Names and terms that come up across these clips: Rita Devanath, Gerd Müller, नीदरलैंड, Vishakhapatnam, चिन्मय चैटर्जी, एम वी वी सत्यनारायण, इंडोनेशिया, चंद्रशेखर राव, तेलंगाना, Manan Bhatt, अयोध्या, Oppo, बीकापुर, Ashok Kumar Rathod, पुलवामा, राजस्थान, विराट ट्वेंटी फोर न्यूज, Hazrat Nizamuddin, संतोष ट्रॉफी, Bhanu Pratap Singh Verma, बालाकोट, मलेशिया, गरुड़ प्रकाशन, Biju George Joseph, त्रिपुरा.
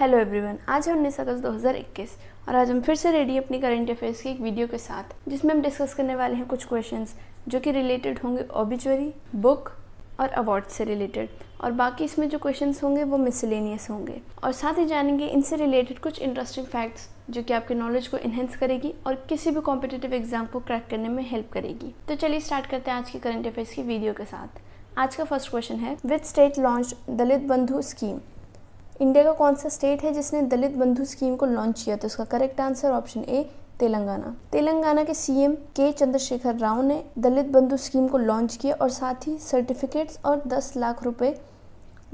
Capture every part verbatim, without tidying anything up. Hello everyone, आज है उन्नीस अगस्त दो हज़ार इक्कीस और आज हम फिर से रेडी अपनी करंट अफेयर्स की एक वीडियो के साथ, जिसमें हम डिस्कस करने वाले हैं कुछ क्वेश्चंस जो कि रिलेटेड होंगे ऑबिचुअरी, बुक और अवार्ड से रिलेटेड। और बाकी इसमें जो क्वेश्चंस होंगे वो मिसलेनियस होंगे और साथ ही जानेंगे इनसे रिलेटेड कुछ इंटरेस्टिंग फैक्ट्स जो कि आपके नॉलेज को इन्हेंस करेगी और किसी भी कॉम्पिटिटिव एग्जाम को क्रैक करने में हेल्प करेगी। तो चलिए स्टार्ट करते हैं आज की करंट अफेयर्स की वीडियो के साथ। आज का फर्स्ट क्वेश्चन है, विच स्टेट लॉन्च दलित बंधु स्कीम? इंडिया का कौन सा स्टेट है जिसने दलित बंधु स्कीम को लॉन्च किया? तो इसका correct answer option A तेलंगाना। तेलंगाना के सीएम के चंद्रशेखर राव ने दलित बंधु स्कीम को लॉन्च किया और साथ ही सर्टिफिकेट्स और दस लाख रुपए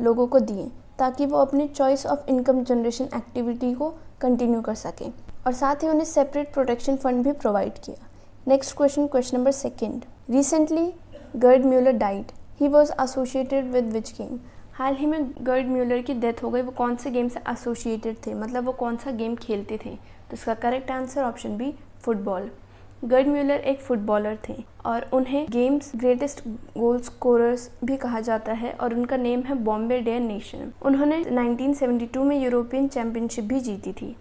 लोगों को दिए ताकि वो अपने choice of income generation activity को कंटिन्यू कर सकें, और साथ ही उन्हें सेपरेट प्रोटेक्शन फंड भी प्रोवाइड किया। Next question, question number second, recently Gerd Muller died, he was associated with which game? हाल ही में गर्ड म्यूलर की डेथ हो गई, वो कौन से गेम से एसोसिएटेड थे, मतलब वो कौन सा गेम खेलते थे? तो इसका correct answer option B football. Gerd Muller एक फुटबॉलर थे और उन्हें गेम्स ग्रेटेस्ट गोल स्कोरर्स भी कहा जाता है और उनका नेम है बॉम्बे डेयर नेशन। उन्होंने नाइनटीन सेवेंटी टू में यूरोपियन चैंपियनशिप भी जीती थी।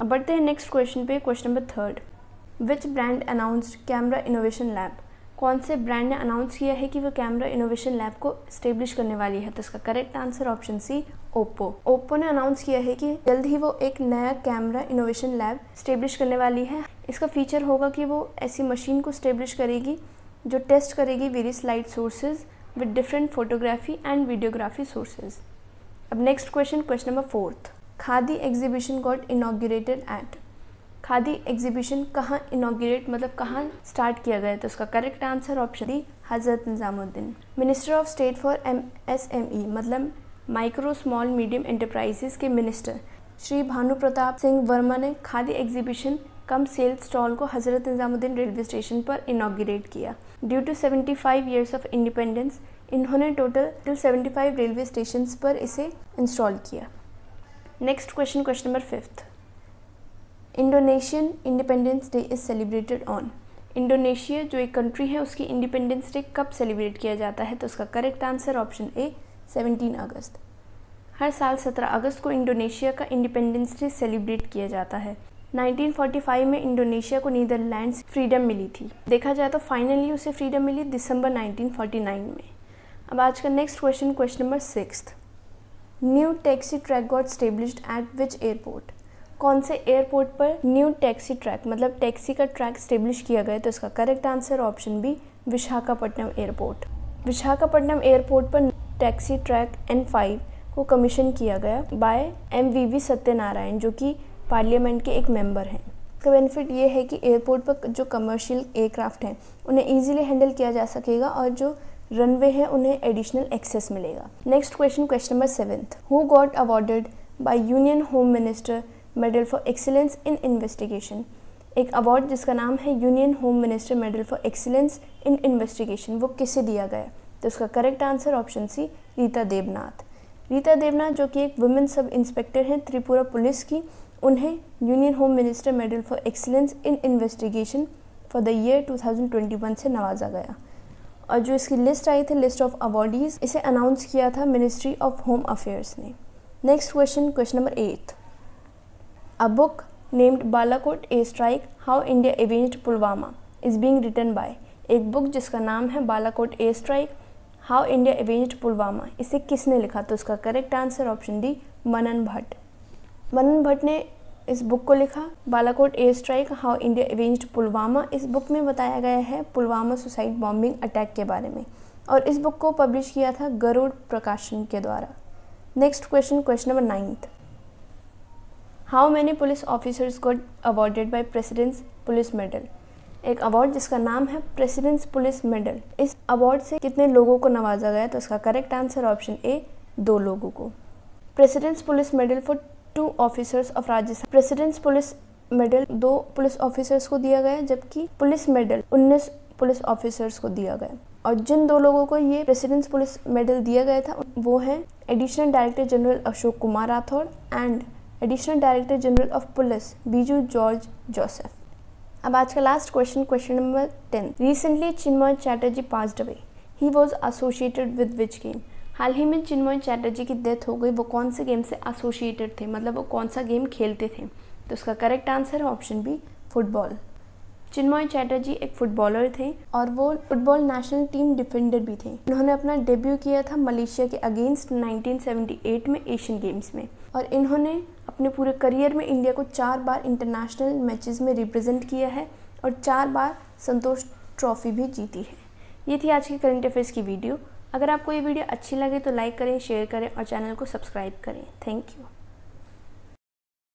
अब बढ़ते हैं नेक्स्ट क्वेश्चन पे, question number third, which brand announced camera innovation lab? कौन से ब्रांड ने अनाउंस किया है कि वो कैमरा इनोवेशन लैब को स्टेब्लिश करने वाली है? तो इसका correct answer option C Oppo. Oppo ने अनाउंस किया है कि जल्द ही वो एक नया कैमरा इनोवेशन लैब स्टेब्लिश करने वाली है। इसका फीचर होगा कि वो ऐसी मशीन को स्टेब्लिश करेगी जो टेस्ट करेगी various light sources with different photography and videography sources. अब next question, question number fourth, khadi exhibition got inaugurated at? Khadi exhibition कहाँ इनॉग्रेट, मतलब कहाँ स्टार्ट किया गया? तो इसका correct answer option D Hazrat Nizamuddin. Minister of state for M S M E, मतलब micro small medium enterprises के मिनिस्टर श्री भानु प्रताप सिंह वर्मा ने khadi exhibition cum sale stall को हजरत निजामुद्दीन रेलवे स्टेशन पर इनॉग्रेट किया। Due to seventy five years of independence इन्होंने total two seventy five railway station पर इसे install किया। Next question, question number fifth, Indonesian independence day is celebrated on? इंडोनेशिया जो एक country है उसकी इंडिपेंडेंस डे कब सेलिब्रेट किया जाता है? तो उसका करेक्ट आंसर ऑप्शन ए सत्रह अगस्त। हर साल सत्रह अगस्त को इंडोनेशिया का इंडिपेंडेंस डे सेलिब्रेट किया जाता है। नाइनटीन फोर्टी फाइव में इंडोनेशिया को नीदरलैंड से फ्रीडम मिली थी। देखा जाए तो फाइनली उसे फ्रीडम मिली दिसंबर नाइनटीन फोर्टी नाइन में। अब आज का next question, question number sixth, new taxi track got established at which airport? कौन से एयरपोर्ट पर न्यू टैक्सी ट्रैक, मतलब टैक्सी का ट्रैक स्टेब्लिश किया गया? तो इसका correct answer option B Visakhapatnam airport. Visakhapatnam airport पर टैक्सी ट्रैक एन फाइव को कमीशन किया गया by एम वी वी सत्यनारायण, जो कि पार्लियामेंट के एक मेंबर हैं। इसका बेनिफिट ये है कि एयरपोर्ट पर जो कमर्शियल एयरक्राफ्ट हैं उन्हें ईजिली हैंडल किया जा सकेगा और जो रनवे है उन्हें एडिशनल एक्सेस मिलेगा। Next question, question number seventh, who got awarded by union home minister medal for excellence in investigation? एक अवार्ड जिसका नाम है union home minister medal for excellence in investigation, वो किसे दिया गया? तो इसका correct answer option C Rita Devnath. Rita Devnath जो कि एक वुमेन सब इंस्पेक्टर हैं त्रिपुरा पुलिस की, उन्हें union home minister medal for excellence in investigation for the year two thousand twenty one से नवाजा गया। और जो इसकी लिस्ट आई थी, लिस्ट ऑफ अवार्डीज़, इसे अनाउंस किया था मिनिस्ट्री ऑफ होम अफेयर्स ने। Next question, question number eight, A book named Balakot A Strike How India Avenged Pulwama is being written by? एक बुक जिसका नाम है बालाकोट a strike how India avenged पुलवामा, इसे किसने लिखा? तो इसका correct answer option D Manan Bhatt. Manan Bhatt ने इस बुक को लिखा। बालाकोट a strike how India avenged पुलवामा, इस बुक में बताया गया है पुलवामा सुसाइड बॉम्बिंग अटैक के बारे में, और इस बुक को पब्लिश किया था गरुड़ प्रकाशन के द्वारा। Next question, question number ninth, how many police officers got awarded by president's police medal? एक अवार्ड जिसका नाम है प्रेसिडेंट्स पुलिस मेडल, इस अवार्ड से कितने लोगों को नवाजा गया? तो इसका करेक्ट आंसर ऑप्शन ए दो लोगों को। President's police medal for two officers of राजस्थान, president's police medal दो पुलिस ऑफिसर्स को दिया गया, जबकि पुलिस मेडल उन्नीस पुलिस ऑफिसर्स को दिया गया। और जिन दो लोगों को ये प्रेसिडेंट्स पुलिस मेडल दिया गया था वो है additional director general Ashok Kumar Rathore and additional director general of police Biju George Joseph. अब आज का last question, question number ten, recently चिन्मय चैटर्जी passed away, he was associated with which game? हाल ही में चिन्मय चैटर्जी की डेथ हो गई, वो कौन से गेम से एसोसिएटेड थे, मतलब वो कौन सा गेम खेलते थे? तो उसका करेक्ट आंसर है option B football. चिन्मय चैटर्जी एक फुटबॉलर थे और वो फुटबॉल नेशनल टीम डिफेंडर भी थे। इन्होंने अपना डेब्यू किया था मलेशिया के अगेंस्ट नाइनटीन सेवेंटी एट में एशियन गेम्स में, और इन्होंने अपने पूरे करियर में इंडिया को चार बार इंटरनेशनल मैचेस में रिप्रेजेंट किया है और चार बार संतोष ट्रॉफी भी जीती है। ये थी आज की करंट अफेयर्स की वीडियो। अगर आपको ये वीडियो अच्छी लगे तो लाइक करें, शेयर करें और चैनल को सब्सक्राइब करें। Thank you.